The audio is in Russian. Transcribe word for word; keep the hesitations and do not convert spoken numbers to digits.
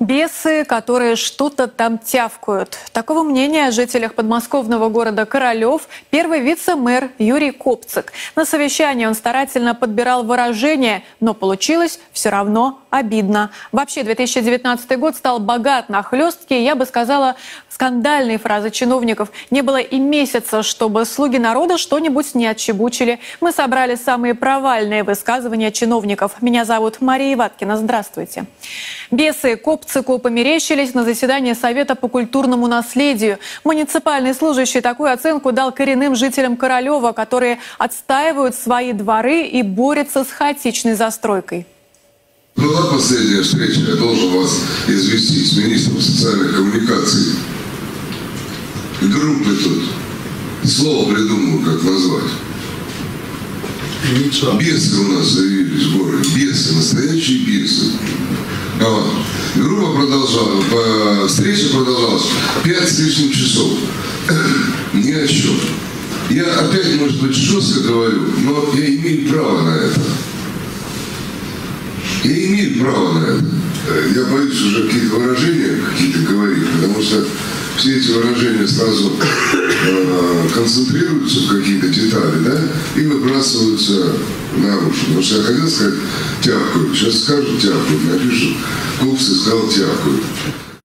Бесы, которые что-то там тявкают. Такого мнения о жителях подмосковного города Королёв первый вице-мэр Юрий Копцик. На совещании он старательно подбирал выражения, но получилось все равно обидно. Вообще, две тысячи девятнадцатый год стал богат на хлесткие, я бы сказала, скандальные фразы чиновников. Не было и месяца, чтобы слуги народа что-нибудь не отчебучили. Мы собрали самые провальные высказывания чиновников. Меня зовут Мария Иваткина. Здравствуйте. Бесы Копцику померещились на заседании Совета по культурному наследию. Муниципальный служащий такую оценку дал коренным жителям Королёва, которые отстаивают свои дворы и борются с хаотичной застройкой. Была последняя встреча, я должен вас известить, с министром социальных коммуникаций. Группы тут. Слово придумал, как назвать. Ничего. Бесы у нас заявились в городе. Бесы, настоящие бесы. А, группа продолжала, встреча продолжалась пять с лишним часов. Ни о чем. Я опять, может быть, жестко говорю, но я имею право на это. Я имею право на это. Я боюсь уже какие-то выражения какие-то говорить, потому что все эти выражения сразу э, концентрируются в какие-то детали, да, и выбрасываются наружу. Потому что я хотел сказать «тявкают», сейчас скажут «тявкают», напишут «Копцик сказал тявкают».